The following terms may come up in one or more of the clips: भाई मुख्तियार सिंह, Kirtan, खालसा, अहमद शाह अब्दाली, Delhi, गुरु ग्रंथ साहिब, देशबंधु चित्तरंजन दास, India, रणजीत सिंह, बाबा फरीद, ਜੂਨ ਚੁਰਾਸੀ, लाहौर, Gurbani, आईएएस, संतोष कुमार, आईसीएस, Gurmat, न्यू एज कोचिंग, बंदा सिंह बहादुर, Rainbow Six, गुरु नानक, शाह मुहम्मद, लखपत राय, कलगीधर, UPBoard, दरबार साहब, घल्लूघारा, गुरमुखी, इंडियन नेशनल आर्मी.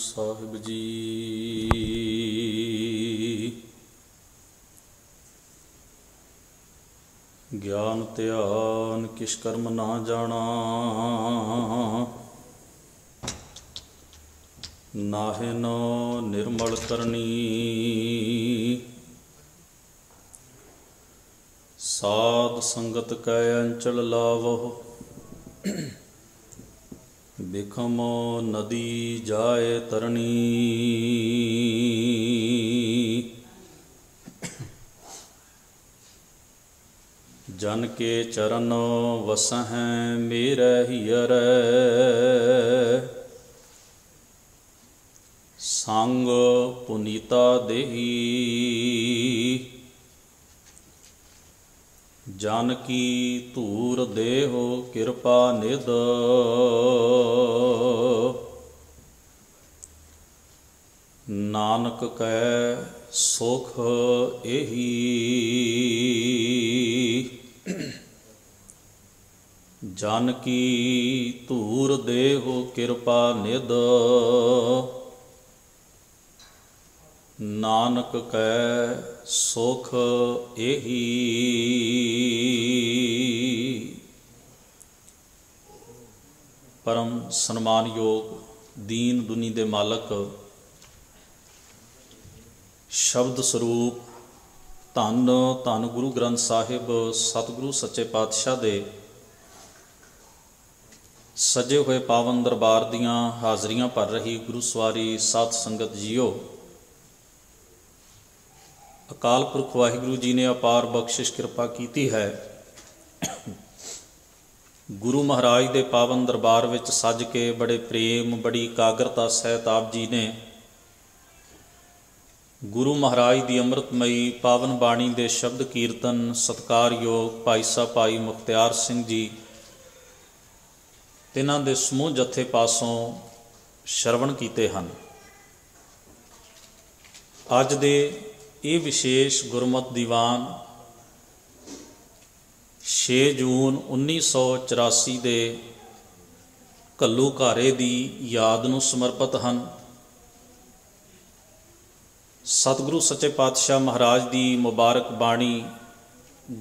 साहिब जी। ज्ञान ध्यान किस कर्म ना जाना, नाहे नो निर्मल करनी। साध संगत कै अंचल लावो, बिखमो नदी जाए तरनी। जन के चरण वसह मेरे हियर, संग पुनीता देही। जानकी तूर देहो कृपा निध, नानक कै सुख एही। जानकी तूर देहो कृपा निध, नानक कै सुख एही। परम सन्मान योग दीन दुनी दे मालक शब्द स्वरूप धन धन गुरु ग्रंथ साहिब सतगुरु सच्चे पातशाह दे सजे हुए पावन दरबार दियां हाजरियां भर रही गुरु सवारी साथ संगत जियो। अकाल पुरख वाहिगुरु जी ने अपार बख्शिश कृपा कीती है। गुरु महाराज दे पावन दरबार विच सज के बड़े प्रेम बड़ी एकाग्रता सहित आप जी ने गुरु महाराज की अमृतमयी पावन बाणी के शब्द कीर्तन सत्कार योग भाई साहब भाई मुख्तियार सिंह जी तिन्हां दे समूह जत्थे पासों श्रवण कीते हन। अज दे इह विशेष गुरमत दीवान 6 जून 1984 के घल्लू घारे की याद नूं समर्पित हन। सतगुरु सच्चे पातशाह महाराज की मुबारक बाणी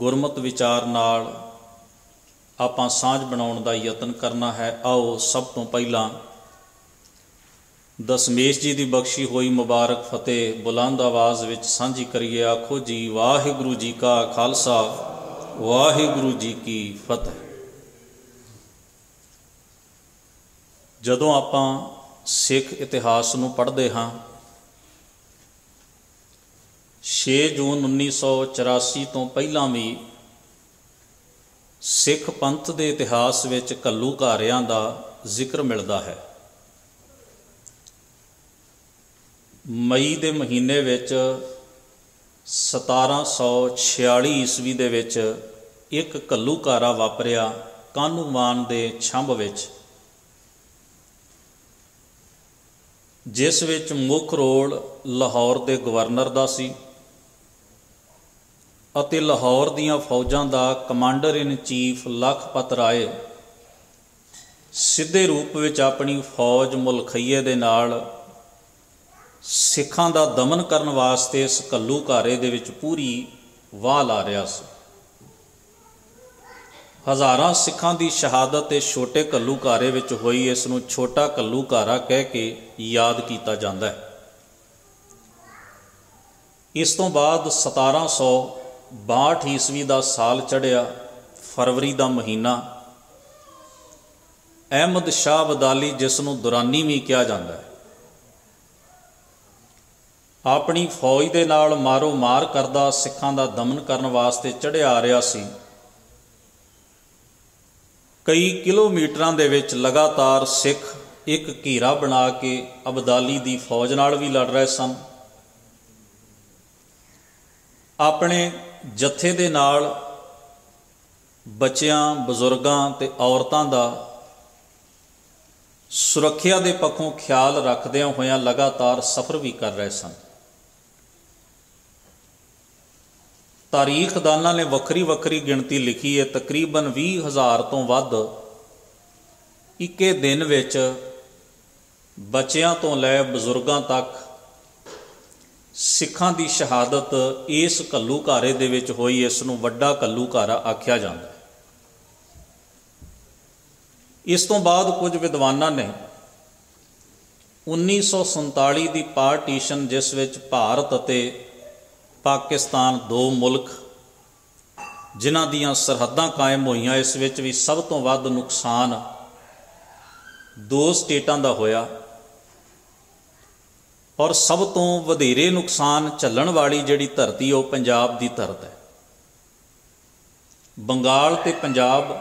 गुरमत विचार नाल आपां सांझ बनाउण दा यतन करना है। आओ सब तो पहला दसमेश जी की बख्शी हुई मुबारक फतेह बुलंद आवाज़ विच सांझी करिए। आखो जी वाहिगुरु जी का खालसा, वाहिगुरु जी की फतेह। जदों आपां सिख इतिहास नूं पढ़दे हां 6 जून 1984 तो पहला भी सिख पंथ के इतिहास विच घल्लू घारियां का जिक्र मिलता है। मई के महीने 1746 ईस्वी दे विच एक घल्लू घारा वापरिया कानूमान के छंभ विच, जिस विच मुख रोल लाहौर के गवर्नर का सी अते लाहौर दियां फौजां दा commander in chief लखपत राय सीधे रूप में अपनी फौज मुलखइए दे नाल सिखां दा दमन करन वास्ते इस घल्लू घारे दे विच पूरी वाह ला रहा सी। हज़ारां सिखां दी शहादत इस छोटे घल्लू घारे विच होई, इस नूं छोटा घल्लू घारा कह के याद किया जाता है। इस तो बाद 1762 ईस्वी का साल चढ़िया, फरवरी का महीना। अहमद शाह अब्दाली जिसनों दुरानी भी कहा जाता है अपनी फौज के नाल मारो मार करता सिखां का दमन करने वास्ते चढ़िया आ रहा सी। कई किलोमीटर दे विच लगातार सिख एक घेरा बना के अब्दाली की फौज नाल भी लड़ रहे सन। अपने जत्थे दे नाल बच्चों बजुर्गों ते औरतों का सुरक्षा के पक्षों ख्याल रखदियां होइयां लगातार सफर भी कर रहे सन। तारीखदानां ने वक्री वक्री गिणती लिखी है, तकरीबन 20,000 तो वध इक्के दिन बच्चों तो लै बजुर्गों तक सिखां दी शहादत इस घल्लूघारे दे विच होई, इस नूं वड्डा घल्लूघारा आख्या जांदा है। इस तों बाद कुछ विद्वानां ने 1947 दी पार्टीशन जिस विच भारत अते पाकिस्तान दो मुल्क जिन्हां दीयां सरहदां कायम होईयां, इस विच भी सब तों वध नुकसान दो स्टेटां दा होया और सब तो वधेरे नुकसान झलन वाली जिहड़ी धरती वह पंजाब की धरत है। बंगाल ते पंजाब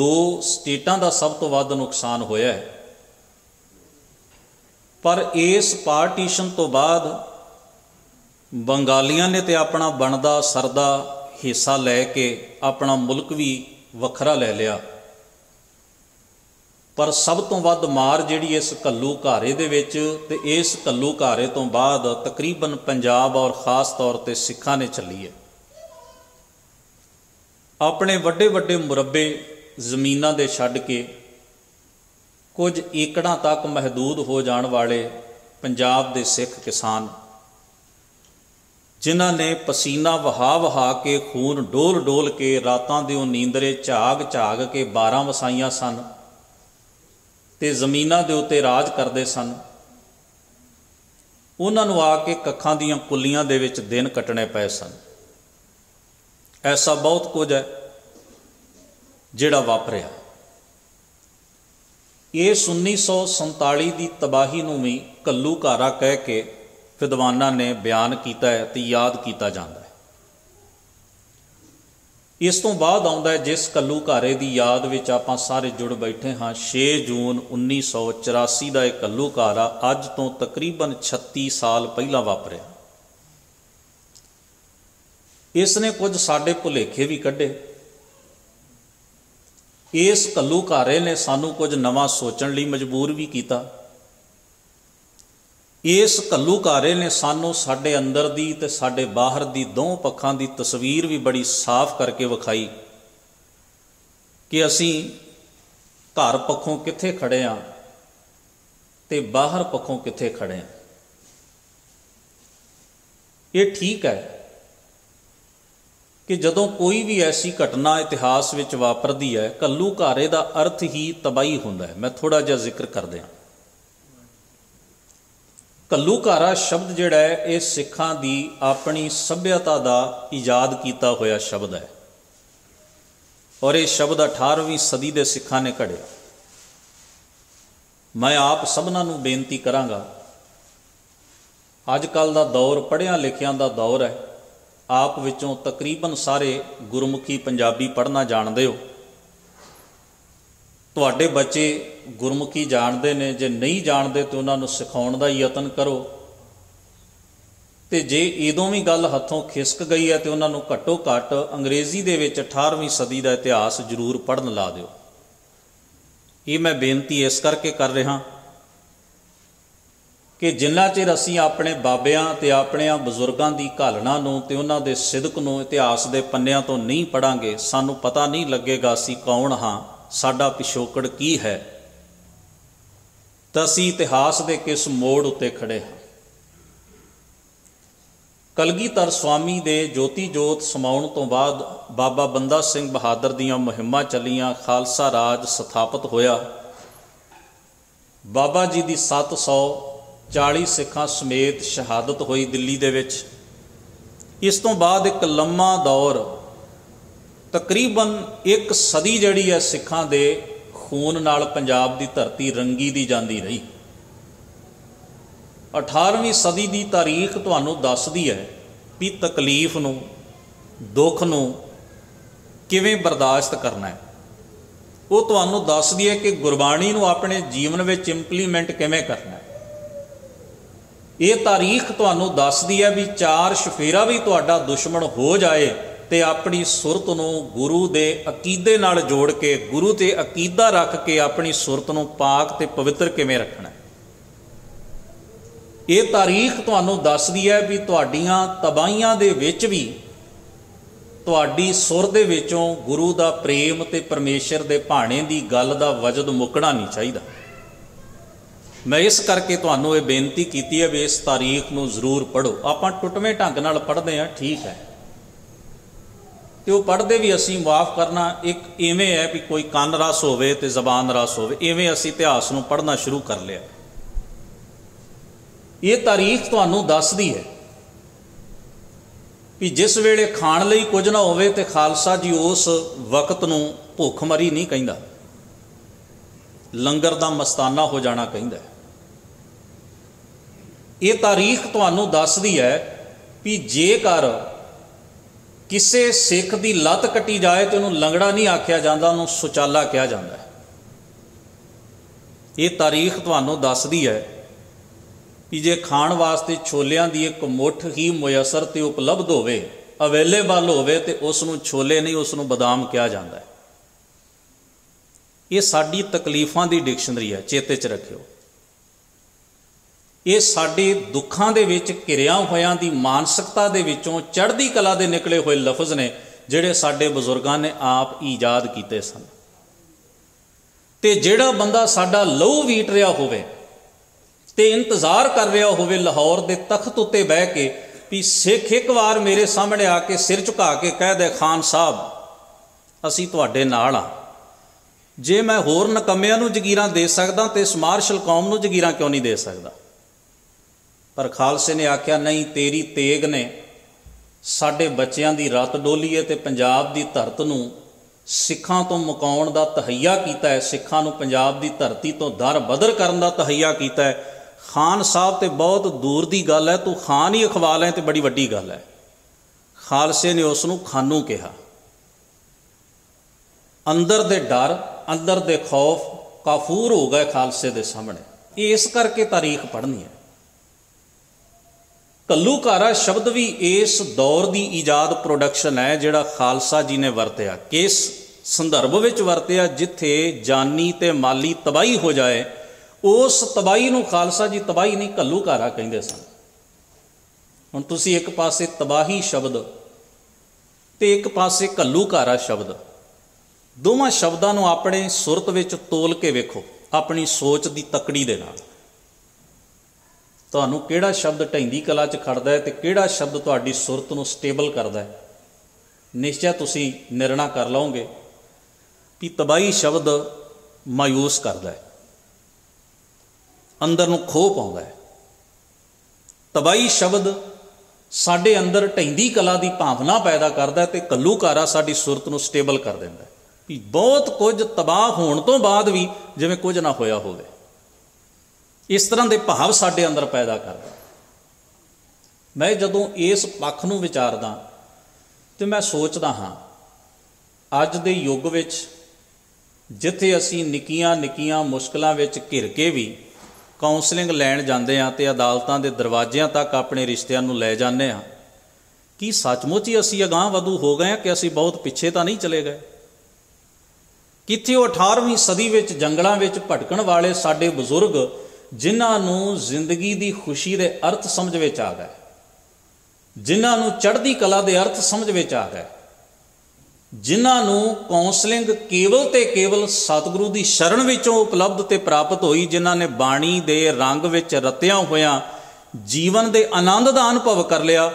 दो स्टेटां दा सब तो वध नुकसान होया है। पर इस पार्टीशन तो बाद बंगालियां ने तो अपना बनदा सरदा हिस्सा लैके अपना मुल्क भी वखरा लै लिया, पर सब तो वध मार जिहड़ी इस घल्लूघारे दे विच ते इस घल्लूघारे तो बाद तकरीबन पंजाब और खास तौर पर सिखां ने चली है। अपने वड्डे वड्डे मुरब्बे जमीनां दे छड्ड के कुछ एकड़ां तक महदूद हो जाण वाले पंजाब दे सिख किसान जिन्हां ने पसीना वहा वहा के खून डोल डोल के रातां दे नींदरे झाग झाग के 12 वसाईयां सन ते ज़मीनां दे उत्ते राज करदे सन, उन्हां नूं आ के कक्खां दीयां कुल्लियां दे विच दिन कटने पए सन। ऐसा बहुत कुछ है जिहड़ा वापरिया। इस 1947 की तबाही नूं भी घल्लूघारा कह के विद्वानां ने बयान किया है ते याद किया जाता है। इस तों बाद आउंदा है जिस घल्लूघारे की याद में आप सारे जुड़ बैठे हाँ, 6 जून 1984 का एक घल्लूघारा अज तो तकरीबन 36 साल पहला वापरिया। इसने कुछ साडे भुलेखे भी कढ़े। इस घल्लूघारे ने सानू कुछ नवा सोचण लई मजबूर भी किया। इस घल्लूघारे ने सानू साडे अंदर दी ते साडे बाहर दी दो पक्षां दी तस्वीर भी बड़ी साफ करके विखाई कि असी घर पक्षों कित्थे खड़े हाँ ते बाहर पक्षों कित्थे खड़े हाँ। ये ठीक है कि जदों कोई भी ऐसी घटना इतिहास विच वापरदी है, घल्लूघारे दा अर्थ ही तबाही हुंदा है। मैं थोड़ा जिहा जिक्र कर दियां। घल्लूघारा शब्द जिहड़ा है ये सिखां दी अपनी सभ्यता दा इजाद कीता होया शब्द है और ये शब्द 18वीं सदी दे सिखां ने घड़िया। मैं आप सबना नूं बेनती करांगा, अजकल दा दौर पढ़िया लिखिया दा दौर है। आप विचों तकरीबन सारे गुरमुखी पंजाबी पढ़ना जाणदे हो, तुहाडे बच्चे गुरमुखी जानते ने, जे नहीं जानते तो उन्होंने सिखाने का यतन करो, तो जे इदों भी गल हथों खिसक गई है तो उन्होंने घट्टो घट्ट अंग्रेजी दे विच 18वीं सदी का इतिहास जरूर पढ़न ला दिओ। ये मैं बेनती इस करके कर रहा कि जिन्ना चिर असीं अपने बाबियां ते अपने बजुर्गों की घालना नूं ते उन्हां दे सिदक नूं इतिहास के पन्नियां तो नहीं पढ़ांगे, सानूं पता नहीं लगेगा असीं कौन हाँ, साडा पिछोकड़ की है, तो असी इतिहास के किस मोड़ उत्ते खड़े हैं। कलगीधर स्वामी दे ज्योति जोत समाउण तो बाद बाबा बंदा सिंह बहादुर दीयां मुहिमां चलियां, खालसा राज स्थापित होया। बाबा जी की 740 सिखां समेत शहादत हुई दिल्ली दे विच। इस तों बाद एक लम्मा दौर तकरीबन 1 सदी जिहड़ी है सिखां दे खून नाल पंजाब दी धरती रंगी दी जाती रही। 18वीं सदी की तारीख तुहानूं दसदी है कि तकलीफ नूं, दुख नूं किवें बर्दाश्त करना है। वो तुहानूं दसदी है कि गुरबाणी नूं अपने जीवन विच इंप्लीमेंट किवें करना है। ये तारीख तुहानूं दसदी है भी 4 शफेरा भी तुहाडा दुश्मन हो जाए ते अपनी सुरत नूं गुरु दे अकीदे नाल जोड़ के, गुरु ते अकीदा रख के अपनी सुरत नूं पाक ते पवित्र किवें रखना। ये तारीख तुहानूं दसदी है भी तुहाडीआं तबाहीआं दे विच भी तुहाडी सुर दे विचों गुरु दा प्रेम ते परमेशर दे भाणे दी गल दा वजद मुकणा नहीं चाहीदा। मैं इस करके तुहानूं ये बेनती कीती है भी इस तारीख नूं जरूर पढ़ो। आपां टुटवें ढंग नाल पढ़दे आ, ठीक है, ते वो पढ़ते भी असीं माफ करना एक इवें है भी कोई कान रस होवे ते जबान रस होवे, इवें असीं इतिहास नूं पढ़ना शुरू कर लिया। ये तारीख तुहानूं दसदी है भी जिस वेले खाण लई कुछ ना होवे ते खालसा जी उस वक्त नूं भुखमरी नहीं कहिंदा, लंगर दा मस्ताना हो जाना कहिंदा है। ये तारीख तुहानूं दसदी है भी जेकर किसी सिख की लत कटी जाए तो उन्होंने लंगड़ा नहीं आख्या जाता, उन्होंने सुचाला कहा जाता है। ये तारीख तुहानूं दसदी है कि जे खाण वास्ते छोलियां दी एक मुठ ही मुयसर ते उपलब्ध होवे, अवेलेबल होवे, ते उसनूं छोले नहीं उसनूं बदाम कहा जाता है। ये साडी तकलीफां दी डिक्शनरी है, चेते च रखियो। ये साडे दुखों के विच घिरिया होयां दी मानसिकता दे विचों चढ़दी कला दे निकले हुए लफज ने, जिहड़े साडे बजुर्गां ने आप ईजाद कीते सन। ते जिहड़ा बंदा साडा लहू वीट रिहा होवे ते इंतजार कर रिहा होवे लाहौर दे तख्त उत्ते बह के भी सिख एक वार मेरे सामने आके सिर झुका के कह दे खान साहब असीं तुहाडे नाल आ, जे मैं होर नकमियां नूं जगीरां दे सकदा ते इस मार्शल कौम नूं जगीरां क्यों नहीं दे सकदा। पर खालसे ने आख्या नहीं, तेरी तेग ने साडे बच्चों की रत डोली है ते पंजाब की धरत नूं सिखां तो मुकाउण दा तहैया कीता है, सिखां नूं पंजाब की धरती तो दर बदर करन दा तहैया कीता है। खान साहब तो बहुत दूर की गल है, तू खान ही अखवा लै तो बड़ी वड्डी गल है। खालसे ने उस नूं खानू कहा। अंदर दे डर, अंदर दे खौफ काफूर हो गए खालसे दे सामने। इस करके तारीख पढ़नी है। घल्लूघारा शब्द भी इस दौर की ईजाद प्रोडक्शन है जिहड़ा खालसा जी ने वरत्या। किस संदर्भ में वरत्या? जिथे जानी ते माली तबाही हो जाए उस तबाही नूं खालसा जी तबाही नहीं घल्लूघारा कहिंदे सन। हुण तुसीं एक पासे तबाही शब्द ते एक पासे घल्लूघारा शब्द, दोवां शब्दां नूं अपने सुरत विच तोल के वेखो, अपनी सोच की तकड़ी दे नाल। तुहानूं किहड़ा शब्द ढैंदी कला च खड़दा है ते किहड़ा शब्द तुहाडी सुरत नूं स्टेबल करदा है, निश्चय तुसीं निर्णय कर लओगे कि तबाही शब्द मायूस करदा है, अंदर नूं खो पाउंदा है। तबाही शब्द साडे अंदर ढैंदी कला की भावना पैदा करदा है ते घल्लूघारा साडी सुरत नूं स्टेबल कर दिंदा है कि बहुत कुछ तबाह होण तों बाद भी जिवें कुछ ना होया होवे, इस तरह के भाव साडे अंदर पैदा करदा। मैं जदों इस पक्ष नूं विचारदा तो मैं सोचदा हाँ अज दे युग विच जिथे असी निक्कियां निक्कियां मुश्किलों विच घिर के भी काउंसलिंग लैण जांदे हां ते अदालतां दे दरवाजियां तक अपने रिश्तियां नूं लै जांदे हां, कि सचमुच ही असी अगांह वधू हो गए कि असी बहुत पिछे तां नहीं चले गए। किथे वो 18वीं सदी विच जंगलों विच भटकण वाले साडे बजुर्ग जिन्हों जिंदगी की खुशी के अर्थ समझ में आ गए, जिन्हों चढ़ती कला के अर्थ समझ में आ गए, जिन्हों काउंसलिंग केवल तो केवल सतगुरु की शरण विचों उपलब्ध तो प्राप्त हुई, जिन्ह ने बाणी के रंग में रत्या होया जीवन के आनंद का अनुभव कर लिया,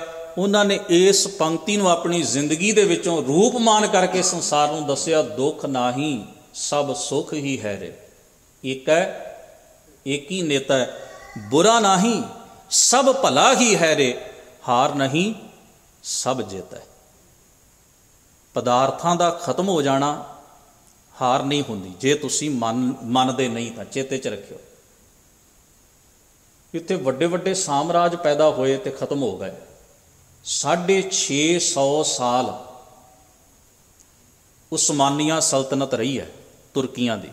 उन्होंने इस पंक्ति को अपनी जिंदगी के विचों रूपमान करके संसार में दसिया, दुख ना ही सब सुख ही है रे, एक है एक ही नेता है, बुरा नहीं सब भला ही है रे, हार नहीं सब जीत है। पदार्थां दा खत्म हो जाना हार नहीं हुंदी जे तुसीं मनदे नहीं तां, चेते च रखियो। इत्थे वड्डे वड्डे साम्राज पैदा होए ते खत्म हो गए। 650 साल उस्मानिया सल्तनत रही है तुर्कियां दी,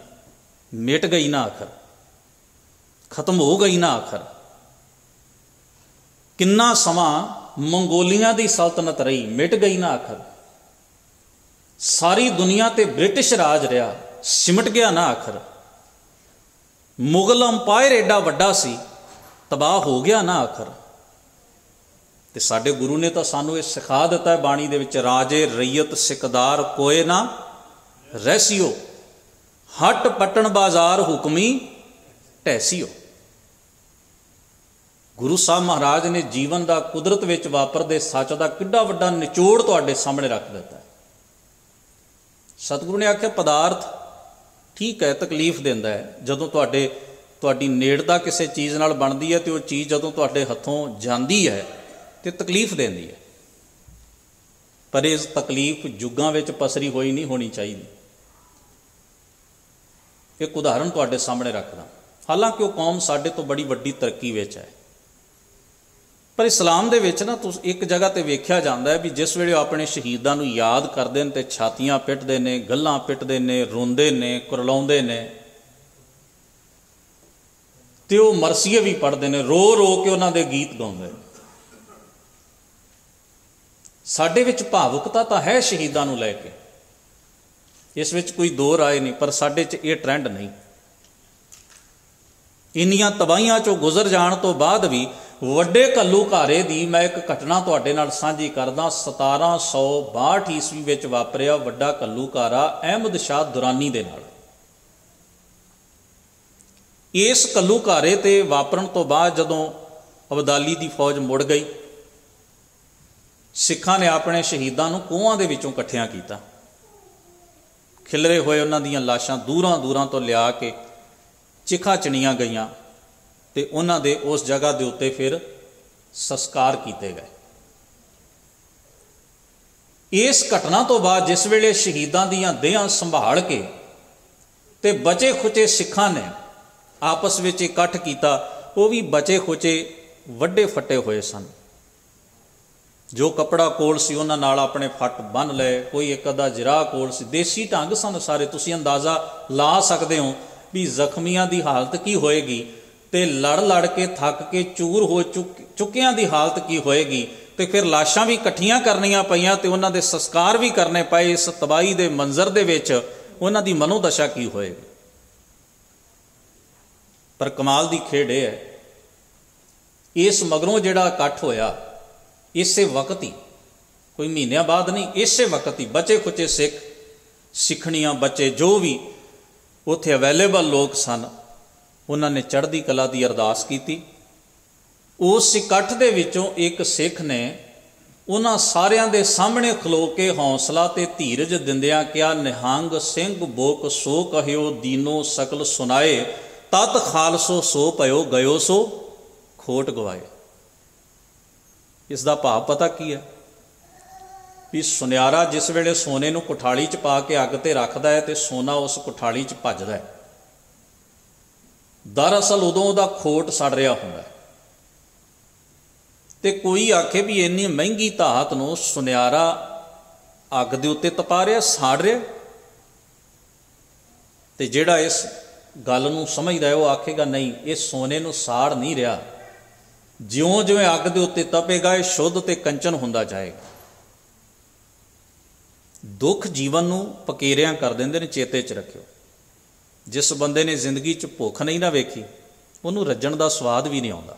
मिट गई ना, आखर खत्म हो गई ना। आखर किन्ना समा मंगोलिया की सल्तनत रही, मिट गई ना। आखर सारी दुनिया ते ब्रिटिश राज रहा, सिमट गया ना। आखर मुगल अंपायर एडा वड्डा सी, तबाह हो गया ना। आखर ते साडे गुरु ने तो सानू ये सिखा दिता है बाणी दे विच, राजे रैयत सिकदार कोए ना रैसियो, हट पटन बाजार हुकमी ऐसी हो। गुरु साहब महाराज ने जीवन का कुदरत विच वापरदे सच का किड्डा वड्डा निचोड़ तुहाडे सामने रख दिता है। सतगुरु ने आख्या पदार्थ ठीक है तकलीफ दिंदा है, जदों तुहाडी नेड़ता किसी चीज़ नाल बनती है तो वह चीज़ जदों तुहाडे हथों जाती है तो तकलीफ देंदी है, पर इस तकलीफ जुगां विच पसरी होई नहीं होनी चाहिए। एक उदाहरण तुहाडे सामने रखदा, हालांकि वह कौम साडे तो बड़ी वड्डी तरक्की विच है, पर इस्लाम दे विच ना तुस एक जगह ते वेख्या जांदा है भी जिस वेले अपने शहीदां नूं याद करदे ने ते छातियां पिटदे ने, गल्लां पिटदे ने, रोंदे ने, कुरलाउंदे ने, ते ओह मरसीए भी पढ़दे ने, रो रो के उन्हां दे गीत गाउंदे ने। साडे विच भावुकता तां है शहीदां नूं लैके, इस विच कोई दो राय नहीं, पर साडे च इह ट्रेंड नहीं। इन्नियां तबाहियां चों गुजर जाण तों बाद भी वड्डे घल्लूघारे दी मैं एक घटना तुहाडे नाल सांझी करदा। 1762 ईस्वी विच वापरिया वड्डा घल्लूघारा अहमद शाह दुरानी दे नाल। इस घल्लूघारे ते वापरन तो बाद जदों अब्दाली दी फौज मुड़ गई, सिखां ने अपने शहीदां नूं कोहां दे विचों इकट्ठियां कीता, खिलरे होए उन्हां दीयां लाशां दूरां दूरां तो लिया के चिखा चणियां गईयां ते उन्हां दे उस जगह दे उत्ते फिर संस्कार किए गए। इस घटना तो बाद जिस वेले शहीदां दीयां देहां संभाल के ते बचे खुचे सिखां ने आपस विच इकट्ठ कीता, वो भी बचे खुचे वड्डे फटे हुए सन, जो कपड़ा कोल सी उन्हां नाल अपने फट बन ले, कोई एक अदा जरा कोल सी, देसी ढंग सन सारे। तुसीं अंदाज़ा ला सकदे हो भी जख्मियां दी हालत की होएगी, ते लड़ लड़ के थक के चूर हो चुकियां दी हालत की होएगी, ते फिर लाशां भी इकट्ठियां करनियां पईयां ते उन्हां दे संस्कार भी करने पए। इस तबाही दे मंजर दे विच उन्हां दी मनोदशा की होएगी। पर कमाल दी खेड़ है, इस मगरों जिहड़ा इकट्ठ होया इसे वक्त ही, कोई महीनों बाद नहीं, इसे वक्त ही बचे खुचे सिख सिखणियां बचे जो भी उत्थे अवेलेबल लोग सन उन्होंने चढ़दी कला की अरदास की। उस इकट्ठ दे विचों एक सिख ने उन्हां सारियां दे सामने खलो के हौसला ते धीरज दिंदियां कहा, निहंग सिंह बोक सो कहियो, दीनो सकल सुनाए, तत खालसो सो पयो, गयो सो खोट गवाए। इसका भाव पता की है भी सुनियारा जिस वेले सोने नूं कुठाली च पा के अग ते रखदा है तो सोना उस कुठाली च भजदा है, दरअसल उदों उहदा खोट सड़ रहा हुंदा है। ते कोई आखे भी इन्नी महंगी धात नूं सुनियारा अग दे उत्ते तपा रहा, साड़ रहा, ते जिहड़ा इस गल नूं समझदा है वह आखेगा नहीं, ये सोने नूं साड़ नहीं रहा, ज्यों ज्यों अग दे उत्ते तपेगा यह शुद्ध ते कंचन हुंदा जाएगा। दुख जीवन नूं पकेरियां कर दिंदे ने, चेते च रखियो। जिस बंदे ने जिंदगी च भुख नहीं ना वेखी उहनूं रज्जण दा स्वाद भी नहीं आउंदा।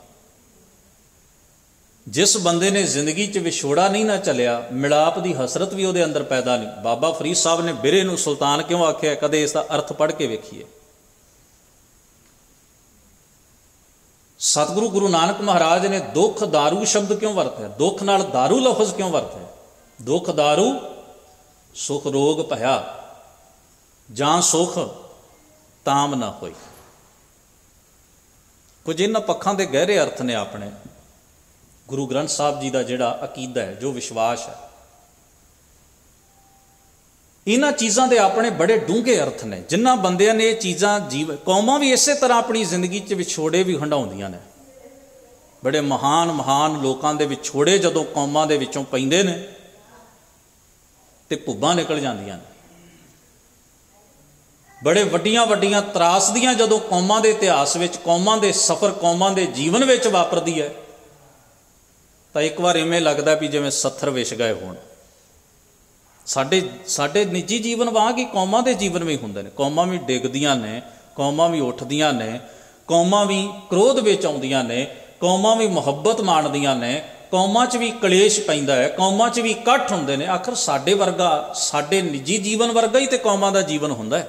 जिस बंदे ने जिंदगी च विछोड़ा नहीं ना चलिया, मिलाप दी हसरत भी उहदे अंदर पैदा नहीं। बाबा फरीद साहब ने बिरे नूं सुल्तान क्यों आख्या, कदे इसदा अर्थ पढ़ के वेखीए। सतगुरु गुरु नानक महाराज ने दुख दारू शब्द क्यों वरत्या, दुख नाल दारू लफज क्यों वरत्या? दुख दारू सुख रोग भया, जां सुख ताम ना होई। कुछ इन्हां पक्षां दे गहरे अर्थ ने अपने गुरु ग्रंथ साहब जी का जिहड़ा अकीदा है, जो विश्वास है। इन्हां चीज़ां दे अपने बड़े डूंघे अर्थ ने। जिन्हां बंदियां ने ये चीज़ां जीवन कौमां भी इसे तरह अपनी जिंदगी च विछोड़े भी हंडाउंदियां ने। बड़े महान महान लोकां दे विछोड़े जदों कौमां दे विचों पैंदे ने ते भुब्बां निकल जांदियां ने। बड़े वड्डियां वड्डियां त्रासदियां जदों कौमां दे इतिहास विच, कौमां दे सफर, कौमां दे जीवन विच वापरदी है तां एक वार इवें लगदा भी जिवें सत्थर विछ गए होण। साडे साडे निजी जीवन वांग ही कौमां दे जीवन भी हुंदे ने। कौमां भी डिगदियां ने, कौमां भी उठदियां ने, कौमां भी क्रोध विच आउंदियां ने, कौमां भी मुहब्बत माणदियां ने, कौमां च भी कलेश पैंदा है, कौमां च भी इकट्ठ हुंदे ने। आखिर साडे वर्गा, साडे निजी जीवन वर्गा ही तो कौमां का जीवन हुंदा है।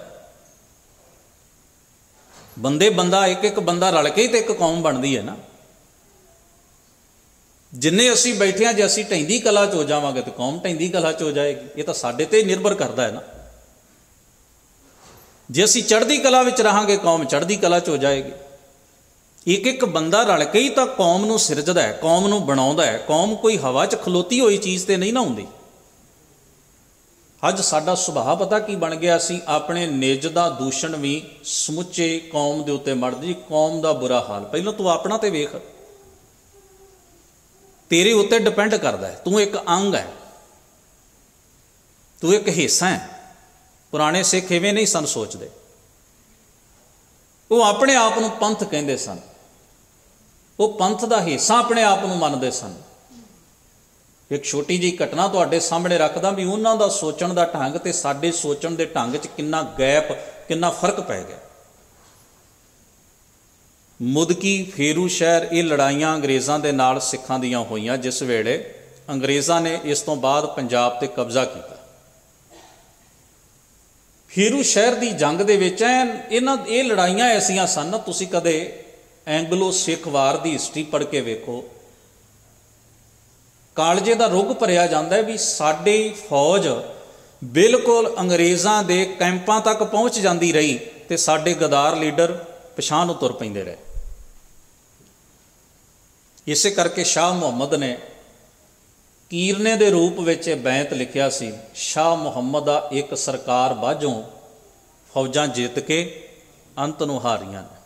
बंदा एक एक बंदा रल के ही तो एक कौम बनती है ना। जिन्ने असी बैठे हैं जे असी ढेंदी कला च हो जावांगे तो कौम ढेंदी कला च हो जाएगी। ये तो साडे ते निर्भर करता है ना। जे असी चढ़दी कला विच रहांगे कौम चढ़दी कला च हो जाएगी। एक एक बंदा रल के ही तो कौम नूं सिरजदा है, कौम नूं बनाउंदा है। कौम कोई हवा च खलोती हुई चीज़ तो नहीं ना हुंदी। अज साडा सुभाव पता की बन गया सी, अपने निज दा दूषण भी समुचे कौम दे उत्ते मढ़ दी। कौम दा बुरा हाल पहलों तू अपना ते वेख, तेरे उत्ते डिपेंड करदा है। तू एक अंग है, तू एक हिस्सा है। पुराने सिख इवें नहीं सन सोचते, वो अपने आप नूं पंथ कहंदे सन, वो पंथ दा हिस्सा अपने आप नूं मनदे सन। एक छोटी जी घटना तुहाडे सामने रखदा भी उन्हां दा सोचण दा ढंग ते साडे सोचण दे ढंग च किन्ना गैप, किन्ना फर्क पै गया। मुदकी, फेरू शहर, ये लड़ाइयां अंग्रेज़ां दे नाल सिखां दियां होइयां जिस वेले अंग्रेज़ां ने इस तों बाद पंजाब ते कब्जा कीता। फेरू शहर दी जंग दे विच ये लड़ाइयां ऐसियां सन ना, तुसीं कदे एंगलो सिख वार दी हिस्टरी पढ़ के वेखो, कालजे का रुग भरिया जाता है भी साड़ी फौज बिल्कुल अंग्रेज़ों के कैंपां तक पहुँच जाती रही तो साडे गदार लीडर पिछां नूं तुर पैंदे रहे। इस करके शाह मुहम्मद ने कीरने के रूप में बैत लिखिया सी, शाह मुहम्मद दा एक सरकार बाजों फौजां जित के अंत नूं हारियां ने।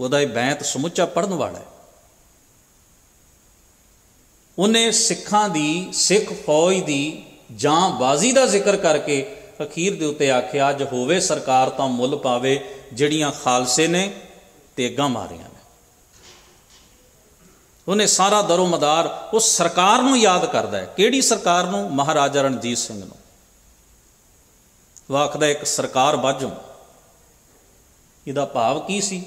उहदा इह बैत समुचा पढ़न वाला है। उन्हें सिखा दी, सिख फौज की जांबाजी का जिक्र करके अखीर दे उत्ते आख्या, अज होवे सरकार तां मुल पावे जिहड़ियां खालसे ने तेगां मारियां ने। उन्हें सारा दरोमदार उस सरकार नूं याद करदा है। किहड़ी सरकार नूं? महाराजा रणजीत सिंह नूं। वाखदा एक सरकार बाजों। इहदा भाव की सी?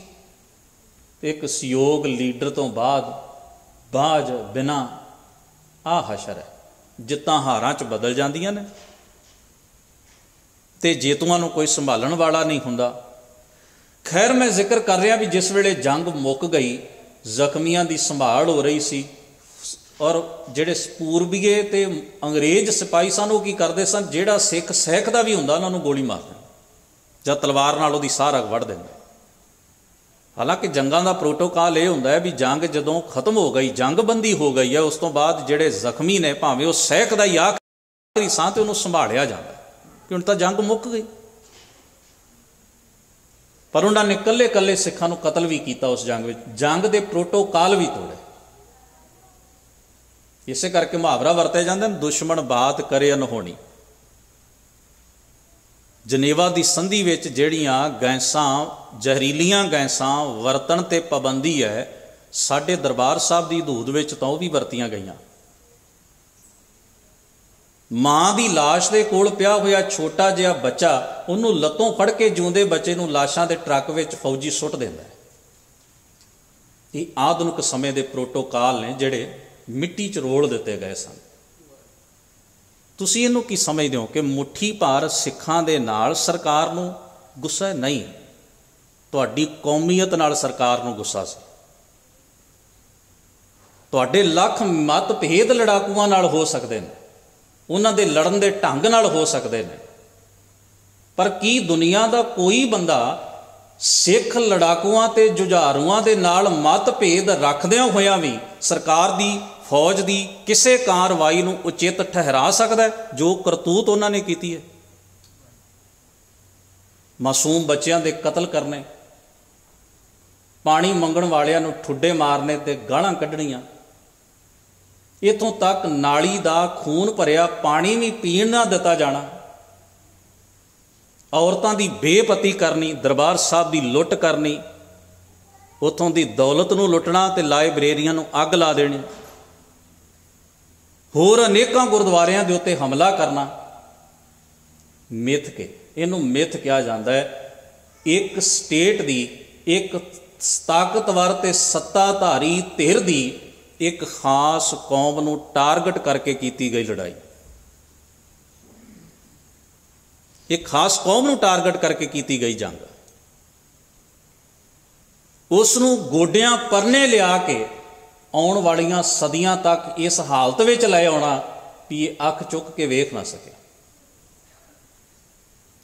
एक सहयोग लीडर तो बाद बाज बिना आ हशर है। जित्तां हारां च बदल जांदियां ने ते जेतूआं नूं कोई संभालण वाला नहीं हुंदा। खैर मैं जिक्र कर रहा भी जिस वेले जंग मुक गई, जख्मियां दी संभाल हो रही सी और जिहड़े पूर्बीए ते अंग्रेज सिपाही सन ओह की करदे सन, जिहड़ा सिख सैकदा भी हुंदा उन्हां नूं गोली मार देंदे जां तलवार नाल ओहदी सार वढ देंदे। हालांकि जंगां दा प्रोटोकॉल यह हुंदा है भी जंग जदों खत्म हो गई, जंगबंदी हो गई है, उस तो बाद जिहड़े जख्मी ने भावें उह सैकदा ही आखरी सां ते उहनूं संभालिया जांदा कि हुण तां जंग मुक्क गई। पर उन्हां ने कल्ले कल्ले सिखां नूं कतल भी कीता उस जंग विच, जंग दे प्रोटोकॉल भी तोड़े। इस करके मुहावरा वरतिया जांदा है, दुश्मन बात करे अनहोनी। जनेवा की संधि विच जिहड़ियां गैसां, जहरीलियां गैसां वरतण ते पाबंदी है, साडे दरबार साहब की हदूद विच तां भी वरतियां गईयां। माँ की लाश के कोल पिया होया छोटा जिहा बच्चा, उन्हूं लत्तों फड़ के जिउंदे बच्चे नूं लाशां दे ट्रक विच फौजी सुट दिंदा है। ये आधुनिक समय के प्रोटोकॉल ने जिहड़े मिट्टी च रोल दिते गए सन। तुसीं इहनूं की समझदे हो कि मुट्ठी भार सिखां दे नाल सरकार नूं गुस्सा नहीं, तुहाडी कौमीयत नाल सरकार नूं गुस्सा सी। तुहाडे लख मतभेद लड़ाकूआं नाल हो सकदे ने, उन्हां दे लड़न दे ढंग नाल हो सकदे ने, पर की दुनिया दा कोई बंदा सिख लड़ाकूआं ते जुझारूआं दे नाल मतभेद रखदिआं होइआं भी सरकार दी, फौज की किसी कार्रवाई को उचित ठहरा सकता है जो करतूत उन्होंने की है? मासूम बच्चों के कतल करने, पानी मंगण वालियां नूं ठुड्डे मारने ते गालां कढ़णियां, इतों तक नाली का खून भरिया पानी भी पीण ना दिता जाना, औरतों की बेपती करनी, दरबार साहब की लुट करनी, उतों की दौलत नूं लुटना ते लाइब्रेरियां नूं अग ला देनी, होर अनेकों गुरुद्वारियां दे उत्ते हमला करना, मिथ के इनू मिथ कहा जाता है। एक स्टेट की, एक ताकतवर ते सत्ताधारी धिर की एक खास कौम नूं टारगेट करके की गई लड़ाई, एक खास कौम नूं टारगेट करके की गई जंग, उसनूं गोडियां परने लिया के आने वाली सदियां तक इस हालत में लै आना भी अख चुक के वेख ना सके।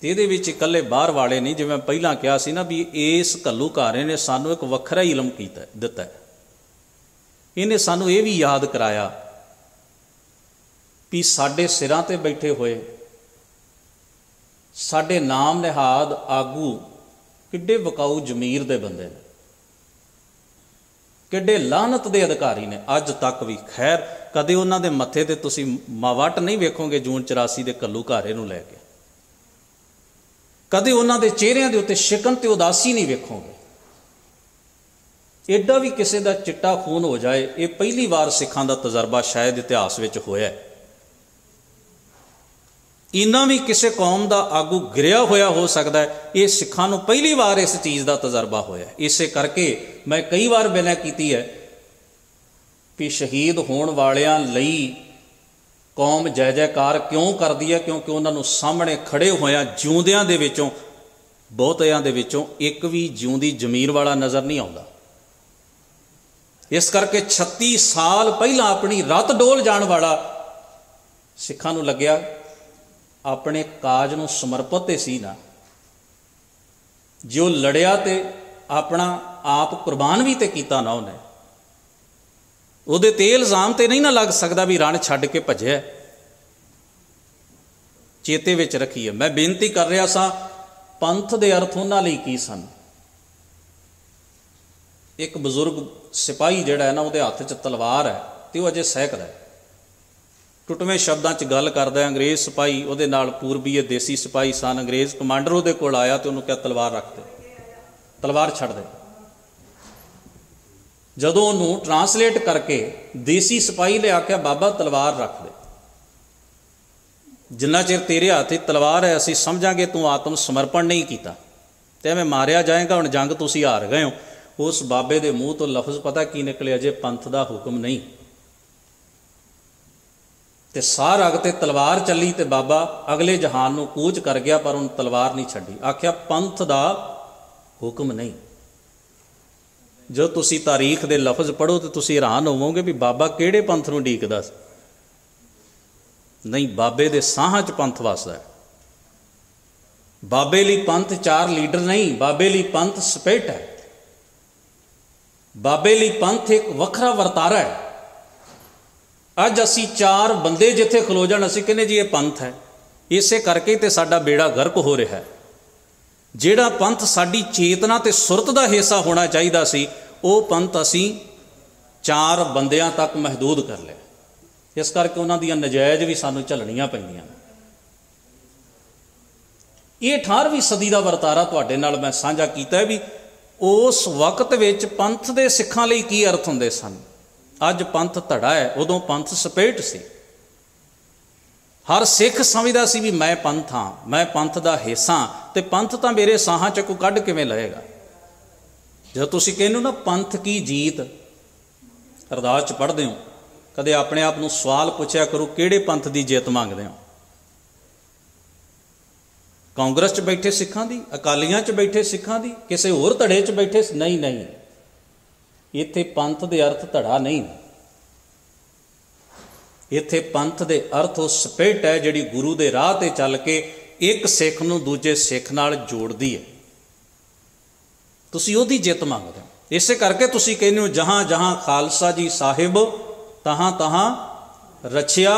ये कल्ले बाहर वाले नहीं, जिवें पहला कहा सी ना भी इस घल्लूघारे ने सानू एक वखरा इलम दिता है। इन्हें सानू ये भी याद कराया भी साडे सिरां ते बैठे हुए साडे नाम निहाद आगू किड्डे वकाऊ जमीर दे बंदे ने, किड्डे लानत दे अधिकारी ने। अज तक भी खैर कदे उन्हां दे मथे ते तुसीं मावट नहीं वेखोगे। जून 84 दे घल्लूघारे नूं लै के कदे उन्हां दे चेहरियां दे उत्ते शिकन ते उदासी नहीं वेखोगे। एडा भी किसी का चिट्टा खून हो जाए, ये पहली बार सिखां दा तजर्बा शायद इतिहास विच होया। इन्ना भी किसी कौम का आगू गिरिया होया हो सकता है, ये सिखां नूं पहली बार इस चीज़ का तजर्बा होया। इस करके मैं कई बार बिना की है कि शहीद होने वालियां लई कौम जय जयकार क्यों करती है, क्योंकि उन्होंने सामने खड़े होया जिउंदियां दे विचों बहुतियां दे विचों एक भी जिउंदी जमीर वाला नज़र नहीं आता। इस करके 36 साल पहला अपनी रत डोल जाण वाला सिखां नूं लग्या अपने काज नूं समर्पित सी ना, जो लड़िया तो अपना आप कुर्बान भी तो किया ना। उन्हें उहदे ते इल्ज़ाम तो नहीं ना लग सकता भी रण छड्ड के भज्या। चेते विच रखीए। मैं बेनती कर रहा सा पंथ दे अर्थ उन्हां लई की सन। एक बजुर्ग सिपाही जिहड़ा है ना, उहदे हाथ 'च तलवार है तो वह अजे सहकदा है। टुटवें शब्दों 'च गल करदा है। अंग्रेज़ सिपाही उहदे नाल पूर्बीय देसी सिपाही सन। अंग्रेज़ कमांडर उहदे कोल आया तो उन्होंने कहा तलवार रख दे, तलवार छड़ दे। जदों उन्होंने ट्रांसलेट करके देसी सिपाही ने आख्या बाबा तलवार रख दे, जिन्ना चिर तेरे हाथ 'च तलवार है असीं समझांगे तूं आत्म समर्पण नहीं कीता ते मैं मारिया जाएगा। हुण जंग तुसीं हार गए हो। उस बाबे दे मूँह तो लफज पता की निकले, अजे पंथ दा हुक्म नहीं ते सार अगते तलवार चली ते बाबा अगले जहान नूं कूच कर गया, पर उन तलवार नहीं छड्डी। आख्या पंथ दा हुक्म नहीं। जो तुसी तारीख दे लफज पढ़ो तो तुसी हैरान होवोगे भी बाबा किहड़े पंथ नूं डीकदा सी। नहीं, बाबे दे साहां च पंथ वसदा है। बाबे लई पंथ 4 लीडर नहीं, बाबे लई पंथ सपेट है। बाबे लई पंथ एक वखरा वर्तारा है। अज असी 4 बंदे जिथे खलो जाण असी कहने जी ये पंथ है। इसे करके तो साडा बेड़ा गर्क हो रहा है। जिहड़ा पंथ साडी चेतना ते सुरत का हिस्सा होना चाहिए सी, वो पंथ असी 4 बंदियां तक महदूद कर लिया। इस करके उन्हां दीयां नजायज़ भी सानूं झलणियां पैंदियां। ये 18वीं सदी का वर्तारा तुहाडे नाल मैं साझा कीता है भी उस वक्त विच पंथ दे सिखां लई की अर्थ हुंदे सन। अज पंथ धड़ा है, उदों पंथ सपेट सी। हर सिख समझदा सी भी मैं पंथ हाँ, मैं पंथ दा हिस्सा, ते पंथ तां मेरे साहां च कोई कढ किवें लएगा। जदों तुसीं कहंदे हो ना पंथ की जीत, अरदास च पढ़दे हो, कदे अपने आप नूं सवाल पुछिया करो किहड़े पंथ दी जीत मंगदे हो। कांग्रेस च बैठे सिखां दी, अकालियां च बैठे सिखां दी, किसी होर धड़े च बैठे? नहीं नहीं, इत्थे पंथ दे अर्थ धड़ा नहीं, इत्थे पंथ दे अर्थ उह सपेट है जिहड़ी गुरु दे राह ते चल के एक सिख नूं दूजे सिख नाल जोड़दी है। तुसीं उहदी जित मंगदे हो। इसे करके तुसीं कहंदे हो जहां जहां खालसा जी साहिब, तहां तहां रछिया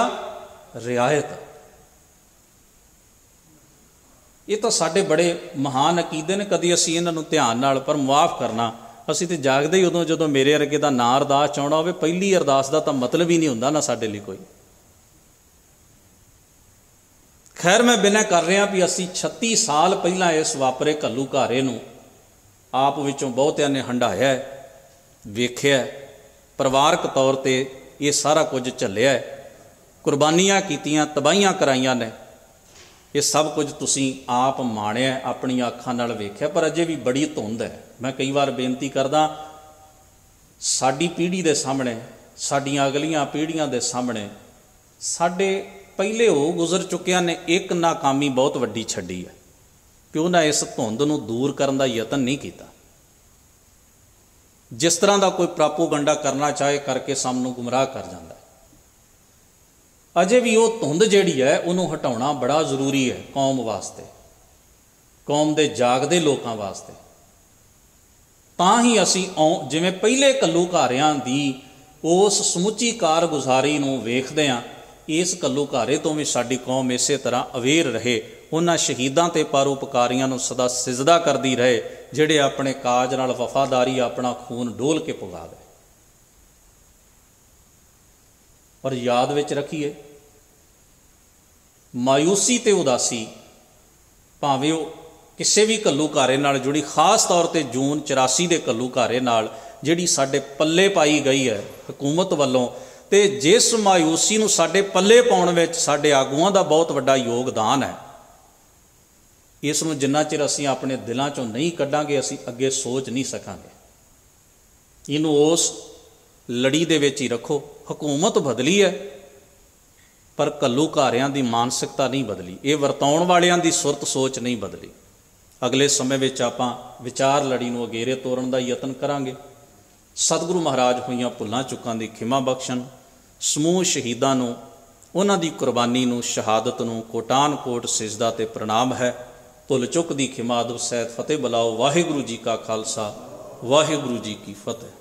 रियायत। ये तो साढ़े बड़े महान अकीदे ने। कभी असी इन्हों ध्यान नाल पर मुआफ करना असी तो जागते ही उदों जो मेरे अर्गे का ना अरदास चाहना हो। पहली अरदास का तो मतलब ही नहीं होंदा ना साढ़े लिए कोई। खैर मैं बिना कर रहा भी असी 36 साल पहला इस वापरे घल्लूघारे नूं आप विचों बहुतियां ने हंडाया, वेख्या, परिवारक तौर पर ये सारा कुछ झलिया, कुर्बानियां कीतियां, तबाहियां कराइयां ने। ये सब कुछ तुसी आप माणिया, अपनी अखां नाल वेख्या, पर अजे भी बड़ी धुंद है। मैं कई बार बेनती करदा साडी पीढ़ी दे सामणे, साडीआं अगलियां पीढ़ियां दे सामणे, साडे पहले हो गुजर चुकिया ने एक नाकामी बहुत वड्डी छड्डी है कि उन्हां इस धुंद नूं दूर करन दा यतन नहीं कीता। जिस तरह का कोई प्रापोगंडा करना चाहे करके सामनों गुमराह कर जाता है। अजे भी वो धुंध जिहड़ी है उन्होंने हटाना बड़ा जरूरी है कौम वास्ते, कौम के जागते लोगों वास्ते। तां ही असी जिवें पहले घल्लूघारियां दी उस समुची कारगुजारी नूं वेखदे हां, इस घल्लूघारे तो भी साडी कौम इस तरह अवेयर रहे, उन्हां शहीदां ते परोपकारियां नूं सदा सिजदा करदी रहे जिहड़े अपने काज नाल वफादारी अपना खून डोल के पुगा दे। और याद विच रखिए, मायूसी ते उदासी भावें किसी भी घल्लूघारे नाल जुड़ी, खास तौर पर जून 84 के घल्लूघारे नाल जिहड़ी साडे पल्ले पाई गई है हुकूमत वालों, तो जिस मायूसी नूं साडे पल्ले पाउण विच साडे आगूआं दा बहुत वड्डा योगदान है, इस नूं जिन्ना चिर असीं अपने दिलां चों नहीं कड्डांगे असीं अगे सोच नहीं सकांगे। इहनूं उस लड़ी दे विच ही रखो। हुकूमत बदली है पर घल्लूघारियां दी मानसिकता नहीं बदली, ये वरताउण वालियां दी सुरत सोच नहीं बदली। अगले समय विच आपां विचार लड़ी नूं अगेरे तोरण दा यतन करांगे। सतगुरु महाराज होईयां भुल्लां चुकां दी खिमा बख्शण। समूह शहीदां नूं, उन्हां दी कुर्बानी नूं, शहादत नूं कोटान कोट सिजदा ते प्रणाम है। तुल चुक दी खिमा अदब सहित फतेह बुलाओ। वाहिगुरू जी का खालसा, वाहिगुरू जी की फतेह।